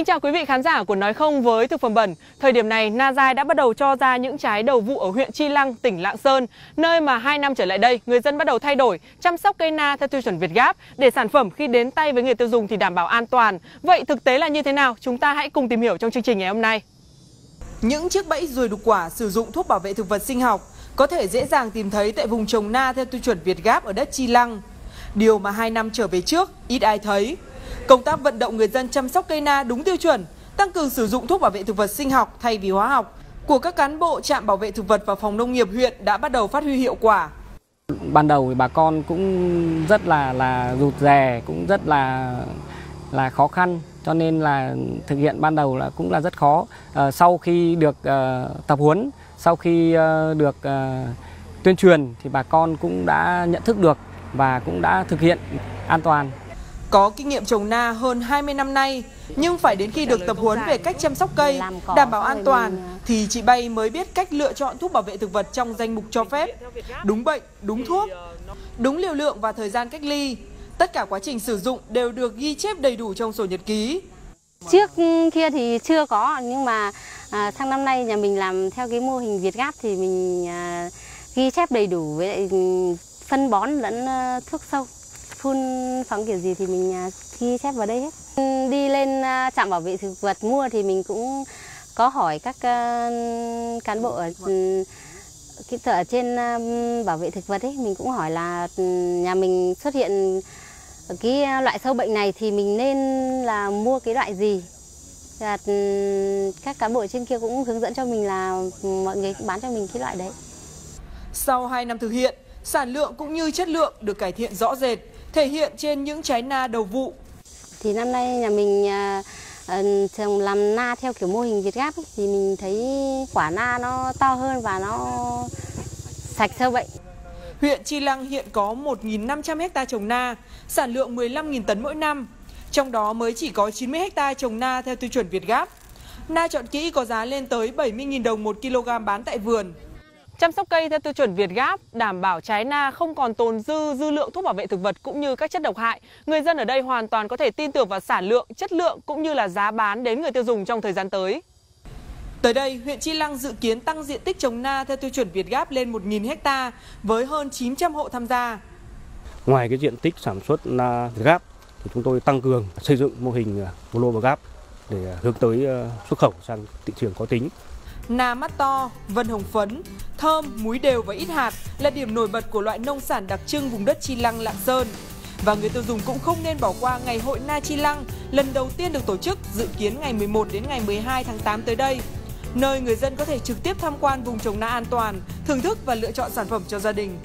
Xin chào quý vị khán giả của Nói không với Thực phẩm Bẩn. Thời điểm này, na dai đã bắt đầu cho ra những trái đầu vụ ở huyện Chi Lăng, tỉnh Lạng Sơn, nơi mà 2 năm trở lại đây, người dân bắt đầu thay đổi, chăm sóc cây na theo tiêu chuẩn VietGAP để sản phẩm khi đến tay với người tiêu dùng thì đảm bảo an toàn. Vậy thực tế là như thế nào? Chúng ta hãy cùng tìm hiểu trong chương trình ngày hôm nay. Những chiếc bẫy ruồi đục quả sử dụng thuốc bảo vệ thực vật sinh học có thể dễ dàng tìm thấy tại vùng trồng na theo tiêu chuẩn VietGAP ở đất Chi Lăng. Điều mà 2 năm trở về trước, ít ai thấy. Công tác vận động người dân chăm sóc cây na đúng tiêu chuẩn, tăng cường sử dụng thuốc bảo vệ thực vật sinh học thay vì hóa học của các cán bộ trạm bảo vệ thực vật và phòng nông nghiệp huyện đã bắt đầu phát huy hiệu quả. Ban đầu thì bà con cũng rất là rụt rè, cũng rất là khó khăn, cho nên là thực hiện ban đầu là cũng là rất khó. Sau khi được tập huấn, sau khi được tuyên truyền thì bà con cũng đã nhận thức được và cũng đã thực hiện an toàn. Có kinh nghiệm trồng na hơn 20 năm nay, nhưng phải đến khi được tập huấn về cách chăm sóc cây, đảm bảo an toàn, thì chị Bay mới biết cách lựa chọn thuốc bảo vệ thực vật trong danh mục cho phép. Đúng bệnh, đúng thuốc, đúng liều lượng và thời gian cách ly. Tất cả quá trình sử dụng đều được ghi chép đầy đủ trong sổ nhật ký. Trước kia thì chưa có, nhưng mà sang năm nay nhà mình làm theo cái mô hình VietGAP thì mình ghi chép đầy đủ với lại phân bón lẫn thuốc sâu. Phun phóng kiểu gì thì mình ghi chép vào đây hết. Đi lên trạm bảo vệ thực vật mua thì mình cũng có hỏi các cán bộ ở trên bảo vệ thực vật ấy, mình cũng hỏi là nhà mình xuất hiện cái loại sâu bệnh này thì mình nên là mua cái loại gì. Và các cán bộ trên kia cũng hướng dẫn cho mình là mọi người cũng bán cho mình cái loại đấy. Sau 2 năm thực hiện, sản lượng cũng như chất lượng được cải thiện rõ rệt, thể hiện trên những trái na đầu vụ. Thì năm nay nhà mình trồng làm na theo kiểu mô hình VietGAP thì mình thấy quả na nó to hơn và nó sạch sâu bệnh. Huyện Chi Lăng hiện có 1.500 ha trồng na, sản lượng 15.000 tấn mỗi năm. Trong đó mới chỉ có 90 ha trồng na theo tiêu chuẩn VietGAP. Na chọn kỹ có giá lên tới 70.000 đồng 1 kg bán tại vườn. Chăm sóc cây theo tiêu chuẩn VietGAP đảm bảo trái na không còn tồn dư lượng thuốc bảo vệ thực vật cũng như các chất độc hại. Người dân ở đây hoàn toàn có thể tin tưởng vào sản lượng, chất lượng cũng như là giá bán đến người tiêu dùng trong thời gian tới. Tới đây, huyện Chi Lăng dự kiến tăng diện tích trồng na theo tiêu chuẩn VietGAP lên 1.000 ha với hơn 900 hộ tham gia. Ngoài cái diện tích sản xuất na VietGAP thì chúng tôi tăng cường xây dựng mô hình global Gap để hướng tới xuất khẩu sang thị trường có tính. Na mắt to, vân hồng phấn, thơm, múi đều và ít hạt là điểm nổi bật của loại nông sản đặc trưng vùng đất Chi Lăng, Lạng Sơn. Và người tiêu dùng cũng không nên bỏ qua ngày hội Na Chi Lăng lần đầu tiên được tổ chức dự kiến ngày 11 đến ngày 12 tháng 8 tới đây, nơi người dân có thể trực tiếp tham quan vùng trồng na an toàn, thưởng thức và lựa chọn sản phẩm cho gia đình.